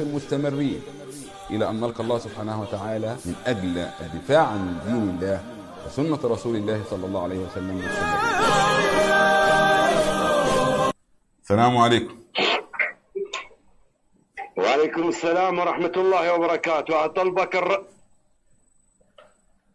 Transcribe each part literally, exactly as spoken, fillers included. مستمرين إلى أن نلقى الله سبحانه وتعالى من أجل الدفاع عن دين الله وسنة رسول الله صلى الله عليه وسلم وسلم. السلام عليكم. وعليكم السلام ورحمة الله وبركاته. أطلبك الر...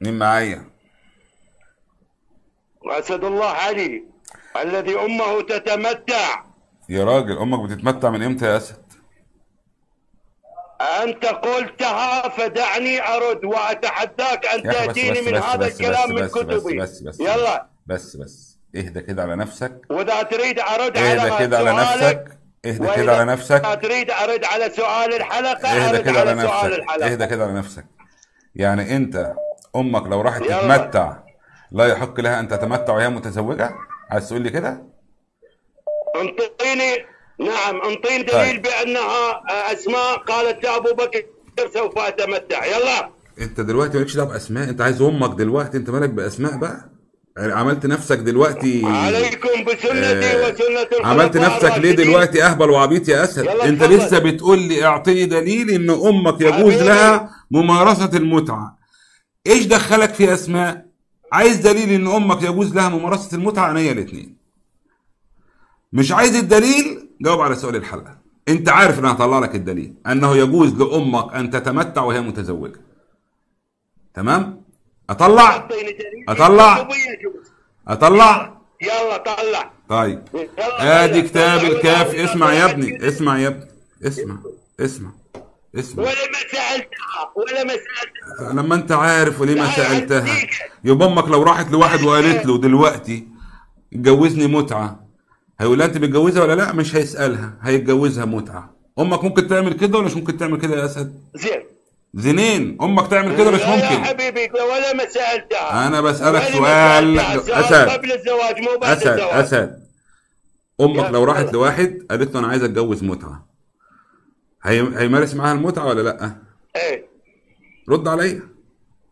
مين معايا؟ وأسد الله علي الذي أمه تتمتع. يا راجل، أمك بتتمتع من إمتى يا أسد؟ أنت قلتها فدعني أرد وأتحداك أن تأتيني من هذا الكلام من كتبي. يلا بس بس اهدى كده على نفسك، وإذا تريد أرد على اهدى كده على نفسك اهدى كده على نفسك وإذا تريد أرد على سؤال الحلقة أرد على سؤال الحلقة. اهدى كده على نفسك. يعني أنت أمك لو راحت تتمتع لا يحق لها أن تتمتع وهي متزوجة؟ عايز تقول لي كده؟ انطقيني. نعم، انطين دليل بانها اسماء قالت لابو بكر سوف اتمتع. يلا انت دلوقتي مالكش دعوه باسماء، انت عايز امك دلوقتي، انت مالك باسماء بقى؟ عملت نفسك دلوقتي عليكم بسنتي آه وسنه الخلفاء. عملت نفسك ليه دلوقتي اهبل وعبيط يا اسد؟ انت لسه بتقول لي اعطيني دليل ان امك يجوز لها ممارسه المتعه. ايش دخلك في اسماء؟ عايز دليل ان امك يجوز لها ممارسه المتعه؟ عينيا الاثنين. مش عايز الدليل، جاوب على سؤال الحلقة. انت عارف ان انا هطلع لك الدليل انه يجوز لامك ان تتمتع وهي متزوجة. تمام؟ اطلع اطلع اطلع يلا طلع. طيب ادي كتاب الكاف. اسمع يا ابني اسمع يا ابني اسمع اسمع اسمع ولا ما سألتها ولا ما سألتها لما انت عارف وليه ما سألتها. يبقى امك لو راحت لواحد وقالت له دلوقتي اتجوزني متعة، هيقول لها انت بتجوزها ولا لا؟ مش هيسالها، هيتجوزها متعه. امك ممكن تعمل كده ولا مش ممكن تعمل كده يا اسد؟ زين زينين. امك تعمل كده ولا مش ممكن؟ يا حبيبي ولا ما سالتها. انا بسالك سؤال اسد قبل الزواج مو بعد الزواج. اسد اسد امك لو راحت لواحد قالت له انا عايزه اتجوز متعه، هيمارس معاها المتعه ولا لا؟ ايه رد عليا.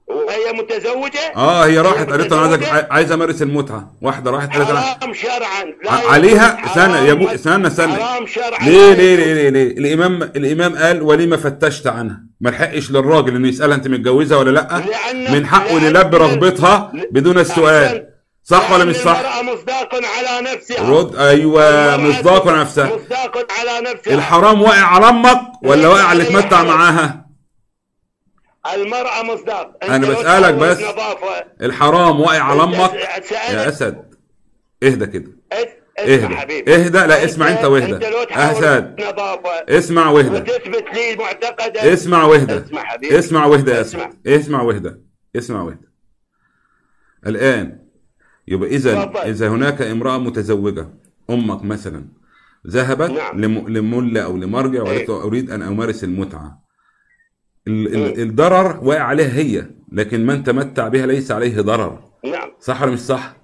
وهي متزوجه؟ اه هي راحت قالت انا عايزه عايزه امارس المتعه، واحده راحت قالت انا حرام شرعا عليها. سنه يا ابو سنه سنه حرام شرعا. ليه ليه ليه ليه؟ الامام الامام قال وليه ما فتشت عنها؟ ما لحقش للراجل انه يسالها انت متجوزه ولا لا؟ من حقه يلبي رغبتها بدون السؤال. صح ولا مش صح؟ المرأة مصداق على نفسها. رد. ايوه مصداق على نفسها. مصداق على نفسها. الحرام واقع على امك ولا واقع على اللي تمتع معاها؟ المرأة مصداق. أنا بسألك بس نظافة. الحرام واقع على أمك يا أسد. اهدى كده. اسمع حبيبي. اهدى لا اسمع أنت واهدى. أسد اسمع واهدى. وتثبت لي معتقدك. اسمع واهدى. اسمع حبيبي. اسمع واهدى يا أسد. اسمع واهدى. اسمع واهدى. الآن يبقى إذا إذا هناك امرأة متزوجة، أمك مثلا ذهبت نعم. لملة أو لمرجع وقالت له أريد أن أمارس المتعة. الضرر واقع عليها هي، لكن من تمتع بها ليس عليه ضرر. نعم. صح ولا مش صح؟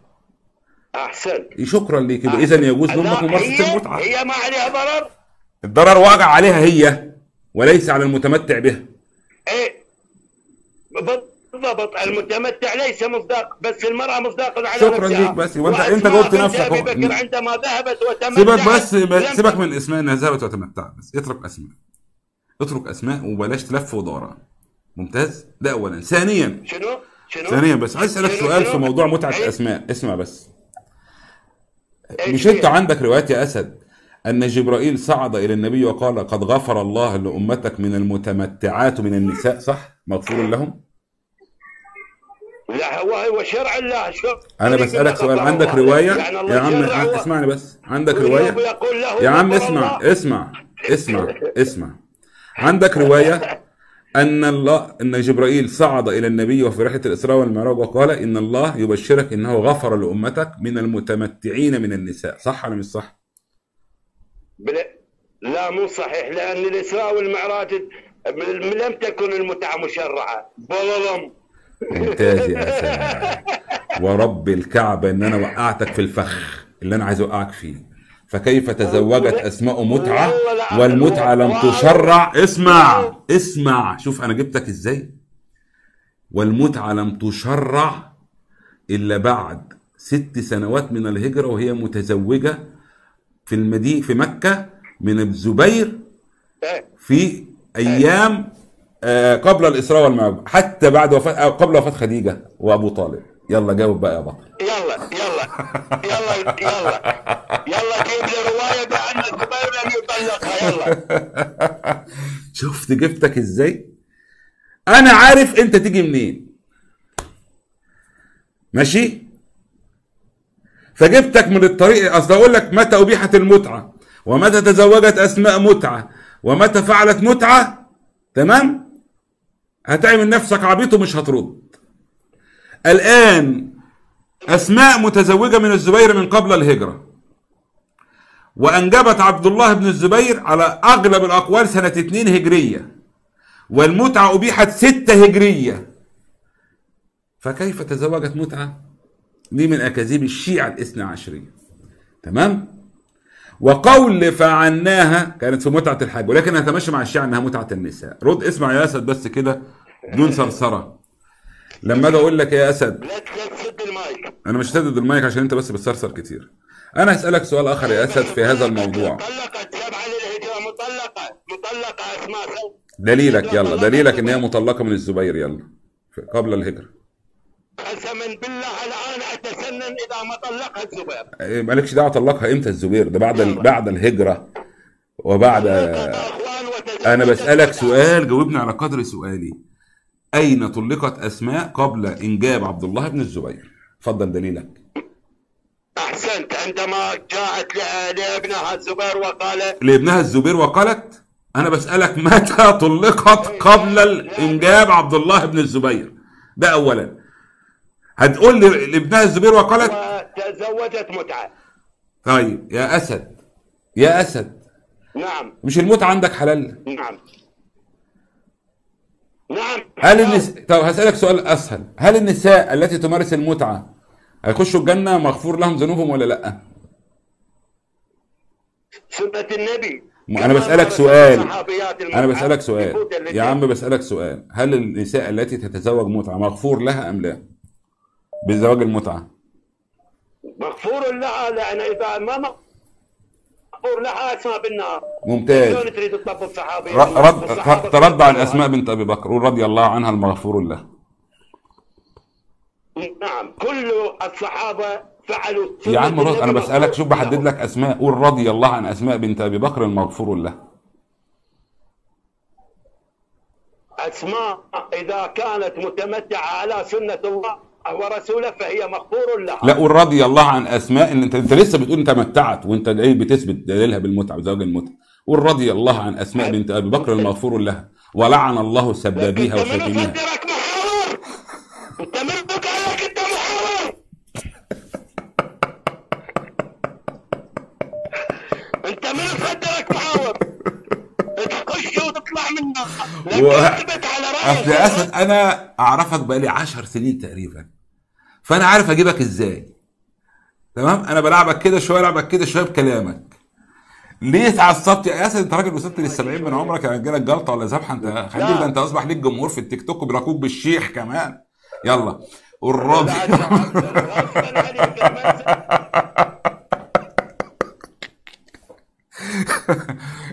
احسنت. شكرا ليك. يبقى اذا يجوز لامك ممارسه المتعه. هي ما عليها ضرر؟ الضرر واقع عليها هي وليس على المتمتع بها. ايه بالضبط. المتمتع ليس مصداق، بس المراه مصداق على نفسها. شكرا ليك. بس وانت انت جاوبت نفسك. بكر عندما ذهبت وتمتعت. سيبك بس سيبك من اسماء انها ذهبت وتمتعت، بس اترك اسماء. اترك اسماء وبلاش تلف ودوران. ممتاز؟ ده اولا. ثانيا شنو؟ شنو؟ ثانيا بس عايز اسالك سؤال في موضوع متعه ايه؟ اسماء. اسمع بس. ايه مش ايه؟ انت عندك روايات يا اسد ان جبرائيل صعد الى النبي وقال قد غفر الله لامتك من المتمتعات من النساء، صح؟ مغفور لهم؟ لا هو هو شرع الله. شرع انا بسالك سؤال. عندك روايه يا عم؟ اسمعني بس. عندك روايه يا عم؟ اسمع اسمع اسمع اسمع. عندك رواية أن الله أن جبرائيل صعد إلى النبي وفي رحلة الإسراء والمعراج وقال إن الله يبشرك إنه غفر لأمتك من المتمتعين من النساء، صح ولا مش صح؟ لا مو صحيح، لأن الإسراء والمعراج لم تكن المتعة مشرعة. بللم. ممتاز يا أسد. ورب الكعبة إن أنا وقعتك في الفخ اللي أنا عايز أوقعك فيه. فكيف تزوجت اسماء متعه والمتعه لم تشرع؟ اسمع اسمع شوف انا جبتك ازاي. والمتعه لم تشرع الا بعد ست سنوات من الهجره وهي متزوجه في المدينه في مكه من الزبير في ايام قبل الاسراء والمعراج، حتى بعد وفاة قبل وفاة خديجة وابو طالب. يلا جاوب بقى يا بطل. يلا يلا يلا يلا يلا جيب لي رواية بقى عن الزبير اللي يطلقها. يلا شفت جبتك ازاي؟ انا عارف انت تيجي منين. ماشي؟ فجبتك من الطريق. اصل اقول لك متى ابيحت المتعة، ومتى تزوجت اسماء متعة، ومتى فعلت متعة. تمام؟ هتعمل نفسك عبيط ومش هترد. الآن أسماء متزوجة من الزبير من قبل الهجرة، وأنجبت عبد الله بن الزبير على أغلب الأقوال سنة اتنين هجرية، والمتعة أبيحت ستة هجرية. فكيف تزوجت متعة؟ دي من أكاذيب الشيعة الاثنى عشرية. تمام؟ وقول فعناها كانت في متعة الحج، ولكن هتمشي مع الشيعة أنها متعة النساء. رد اسمع يا أسد بس كده بدون صرصرة. لما اجي اقول لك يا اسد لا تسد المايك، انا مش هسدد المايك عشان انت بس بتصرصر كتير. انا هسالك سؤال اخر يا اسد في هذا الموضوع. طلقت سبعه للهجره، مطلقه مطلقه اسماء. دليلك، يلا دليلك ان هي مطلقه من الزبير. يلا قبل الهجره. قسما بالله الان اتسنن اذا ما طلقها الزبير. مالكش دعوه طلقها امتى الزبير، ده بعد ال... بعد الهجره وبعد. انا بسالك سؤال جاوبني على قدر سؤالي. أين طلقت أسماء قبل إنجاب عبد الله بن الزبير؟ اتفضل دليلك. أحسنت. عندما جاءت لابنها الزبير وقالت لابنها الزبير وقالت. أنا بسألك متى طلقت قبل إنجاب عبد الله بن الزبير؟ ده أولا. هتقول لي لابنها الزبير وقالت تزوجت متعة. طيب يا أسد يا أسد. نعم. مش المتعة عندك حلال؟ نعم. نعم. هل النساء، طب هسألك سؤال أسهل، هل النساء التي تمارس المتعة هيخشوا الجنة مغفور لهم ذنوبهم ولا لأ؟ سنة النبي. أنا بسألك سؤال، أنا بسألك سؤال يا عم، بسألك سؤال، هل النساء التي تتزوج متعة مغفور لها أم لا؟ بزواج المتعة. مغفور لها، لأن إذا ما لها اسماء بالنار. ممتاز. رد ترد عن اسماء بنت ابي بكر، قول رضي الله عنها المغفور له. نعم، كل الصحابه فعلوا. يا عم رد، انا بسالك، شوف بحدد لك اسماء، قول رضي الله عن اسماء بنت ابي بكر المغفور له. اسماء اذا كانت متمتعه على سنه الله ورسوله فهي مغفور لها. لا، قول رضي الله عن اسماء، ان انت انت لسه بتقول تمتعت وانت ايه بتثبت دليلها بالمتعه بزواج المتعه. قول رضي الله عن اسماء بنت ابي بكر المغفور لها، ولعن الله سبابيها وشتيميها. انت مصدرك محرر، انت مصدرك عليك انت محرر، انت مصدرك محرر، تخش وتطلع منها. لكن اصل يا اسد انا اعرفك بقالي عشر سنين تقريبا، فانا عارف اجيبك ازاي. تمام؟ انا بلعبك كده شويه، العبك كده شويه بكلامك. ليه اتعصبت يا اسد؟ انت راجل وصلت لل سبعين من عمرك، يعني جالك جلطه ولا ذبحه؟ انت خليك، ده انت اصبح ليك جمهور في التيك توك وبيراقبوك بالشيخ كمان. يلا قول راضي.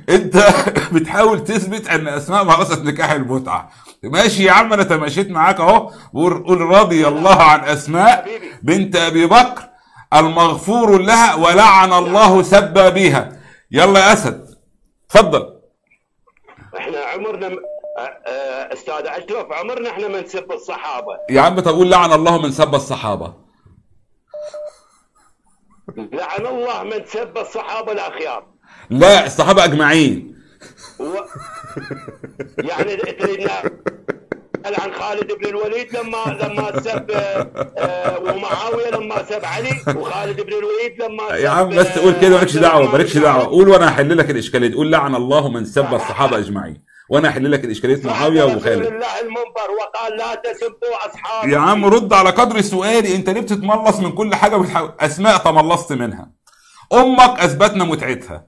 انت بتحاول تثبت ان اسماء مارست نكاح المتعه. ماشي يا عم، انا تماشيت معاك اهو. قول رضي الله عن اسماء بنت ابي بكر المغفور لها ولعن الله سبابيها. يلا يا اسد اتفضل. احنا عمرنا استاذ اشرف، عمرنا احنا ما نسب الصحابه يا عم. طب قول لعن الله من سب الصحابه. لعن الله من سب الصحابه الاخيار. لا، الصحابه اجمعين. و... يعني عن خالد بن الوليد لما لما سب آه ومعاويه لما سب علي، وخالد بن الوليد لما يا عم بس قول كده، مالكش دعوه مالكش دعوه قول وانا هحل لك الاشكاليه. قول لعن الله من سب الصحابه اجمعين وانا هحل لك الاشكاليه. معاويه وخالد الله المنبر وقال لا تسبوا اصحابي. يا عم رد على قدر سؤالي، انت ليه بتتملص من كل حاجه وبتحاول. اسماء تملصت منها، امك اثبتنا متعتها،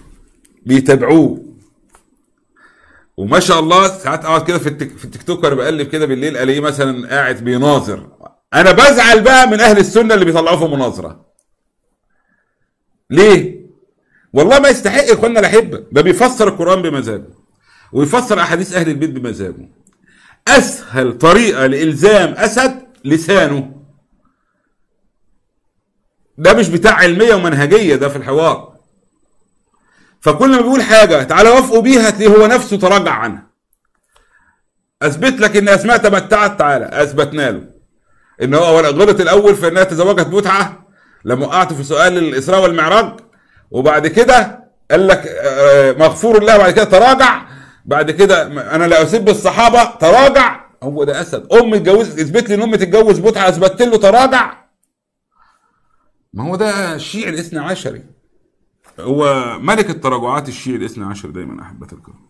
بيتابعوه، وما شاء الله ساعات اقعد كده في التيك في التيك توك وانا بقلب كده بالليل الاقيه مثلا قاعد بيناظر. انا بزعل بقى من اهل السنه اللي بيطلعوه في مناظره. ليه؟ والله ما يستحق يا اخوانا الاحبه، ده بيفسر القران بمزاجه ويفسر احاديث اهل البيت بمزاجه. اسهل طريقه لالزام اسد لسانه. ده مش بتاع علميه ومنهجيه، ده في الحوار. فكل ما بيقول حاجه تعالى وافقوا بيها تلاقيه هو نفسه تراجع عنها. اثبت لك ان اسماء تمتعت، تعالى اثبتنا له ان هو غلط الاول في انها تزوجت متعه لما وقعته في سؤال الاسراء والمعراج، وبعد كده قال لك مغفور له، وبعد كده تراجع، بعد كده انا لا اسب الصحابه تراجع. هو ده اسد. ام اتجوزت، اثبت لي ان امي تتجوز متعه، اثبت له تراجع. ما هو ده الشيعي الاثني عشري، هو ملك التراجعات الشيعي الاثني عشر دايما أحبة الكرام.